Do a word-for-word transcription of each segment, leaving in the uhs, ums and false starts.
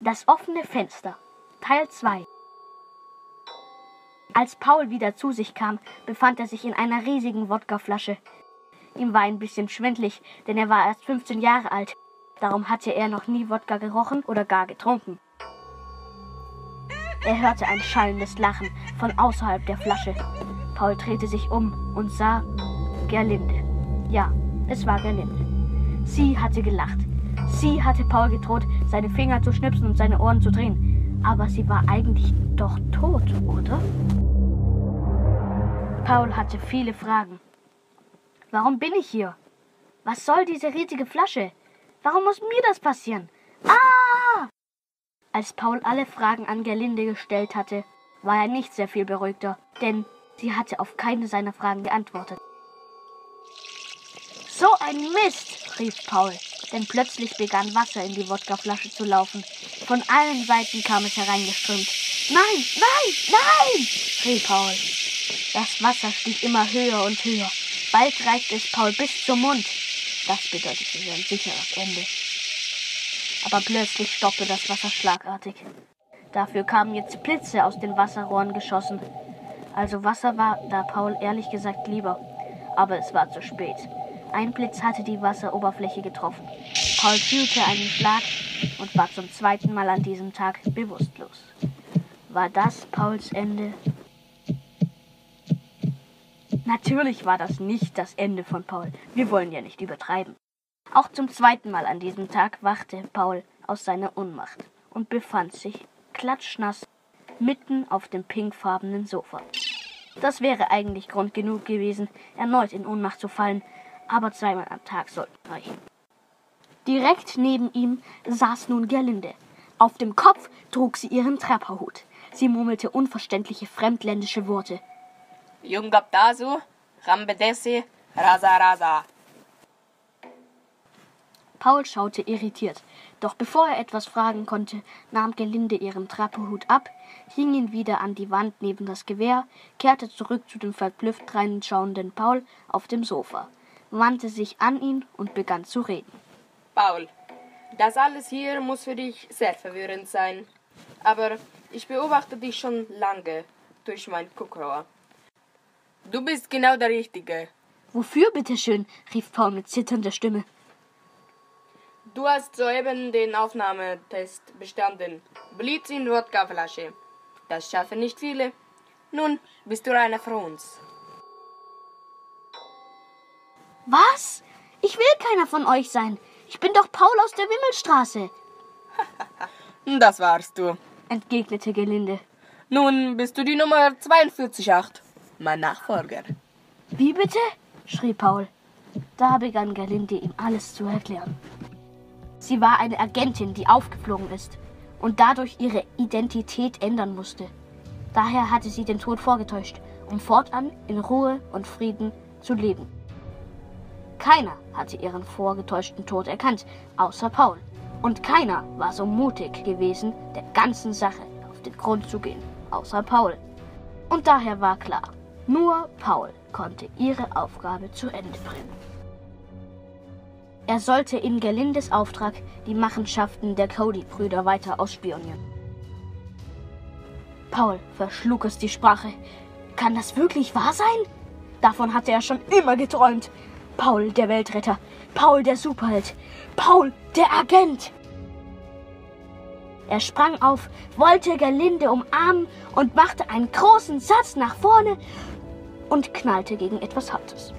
Das offene Fenster, Teil zwei. Als Paul wieder zu sich kam, befand er sich in einer riesigen Wodkaflasche. Ihm war ein bisschen schwindlig, denn er war erst fünfzehn Jahre alt. Darum hatte er noch nie Wodka gerochen oder gar getrunken. Er hörte ein schallendes Lachen von außerhalb der Flasche. Paul drehte sich um und sah Gerlinde. Ja, es war Gerlinde. Sie hatte gelacht. Sie hatte Paul gedroht, seine Finger zu schnipsen und seine Ohren zu drehen. Aber sie war eigentlich doch tot, oder? Paul hatte viele Fragen. Warum bin ich hier? Was soll diese riesige Flasche? Warum muss mir das passieren? Ah! Als Paul alle Fragen an Gerlinde gestellt hatte, war er nicht sehr viel beruhigter, denn sie hatte auf keine seiner Fragen geantwortet. So ein Mist, rief Paul. Denn plötzlich begann Wasser in die Wodkaflasche zu laufen. Von allen Seiten kam es hereingeströmt. Nein, nein, nein, rief Paul. Das Wasser stieg immer höher und höher. Bald reichte es Paul bis zum Mund. Das bedeutete sein sicheres Ende. Aber plötzlich stoppte das Wasser schlagartig. Dafür kamen jetzt Blitze aus den Wasserrohren geschossen. Also Wasser war da Paul ehrlich gesagt lieber. Aber es war zu spät. Ein Blitz hatte die Wasseroberfläche getroffen. Paul fühlte einen Schlag und war zum zweiten Mal an diesem Tag bewusstlos. War das Pauls Ende? Natürlich war das nicht das Ende von Paul. Wir wollen ja nicht übertreiben. Auch zum zweiten Mal an diesem Tag wachte Paul aus seiner Ohnmacht und befand sich klatschnass mitten auf dem pinkfarbenen Sofa. Das wäre eigentlich Grund genug gewesen, erneut in Ohnmacht zu fallen, aber zweimal am Tag sollten reichen. Direkt neben ihm saß nun Gerlinde. Auf dem Kopf trug sie ihren Trapperhut. Sie murmelte unverständliche fremdländische Worte. Jungabdasu, Rambedesi, Rasa Rasa. Paul schaute irritiert. Doch bevor er etwas fragen konnte, nahm Gerlinde ihren Trapperhut ab, hing ihn wieder an die Wand neben das Gewehr, kehrte zurück zu dem verblüfft reinschauenden Paul auf dem Sofa, wandte sich an ihn und begann zu reden. Paul, das alles hier muss für dich sehr verwirrend sein. Aber ich beobachte dich schon lange durch mein Guckrohr. Du bist genau der Richtige. Wofür, bitteschön? Rief Paul mit zitternder Stimme. Du hast soeben den Aufnahmetest bestanden. Blitz in Wodkaflasche. Das schaffen nicht viele. Nun bist du einer von uns. Was? Ich will keiner von euch sein. Ich bin doch Paul aus der Wimmelstraße. Das warst du, entgegnete Gerlinde. Nun bist du die Nummer vier zwei acht, mein Nachfolger. Wie bitte? Schrie Paul. Da begann Gerlinde, ihm alles zu erklären. Sie war eine Agentin, die aufgeflogen ist und dadurch ihre Identität ändern musste. Daher hatte sie den Tod vorgetäuscht, um fortan in Ruhe und Frieden zu leben. Keiner hatte ihren vorgetäuschten Tod erkannt, außer Paul. Und keiner war so mutig gewesen, der ganzen Sache auf den Grund zu gehen, außer Paul. Und daher war klar, nur Paul konnte ihre Aufgabe zu Ende bringen. Er sollte in Gerlindes Auftrag die Machenschaften der Cody-Brüder weiter ausspionieren. Paul verschlug es die Sprache. Kann das wirklich wahr sein? Davon hatte er schon immer geträumt. Paul, der Weltretter. Paul, der Superheld. Paul, der Agent. Er sprang auf, wollte Gerlinde umarmen und machte einen großen Satz nach vorne und knallte gegen etwas Hartes.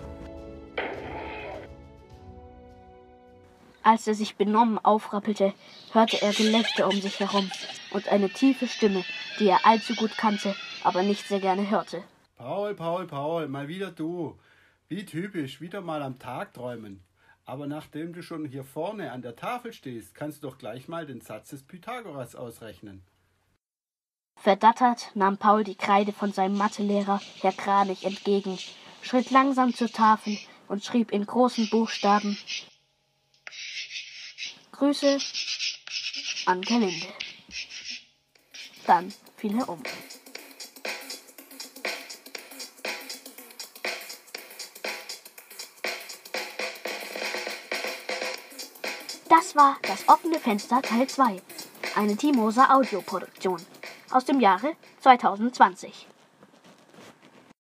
Als er sich benommen aufrappelte, hörte er Gelächter um sich herum und eine tiefe Stimme, die er allzu gut kannte, aber nicht sehr gerne hörte. Paul, Paul, Paul, mal wieder du. Wie typisch, wieder mal am Tag träumen. Aber nachdem du schon hier vorne an der Tafel stehst, kannst du doch gleich mal den Satz des Pythagoras ausrechnen. Verdattert nahm Paul die Kreide von seinem Mathelehrer, Herr Kranich, entgegen, schritt langsam zur Tafel und schrieb in großen Buchstaben Grüße an Kalinde. Dann fiel er um. Das war das offene Fenster Teil zwei. eine Timoser Audioproduktion aus dem Jahre zweitausendzwanzig.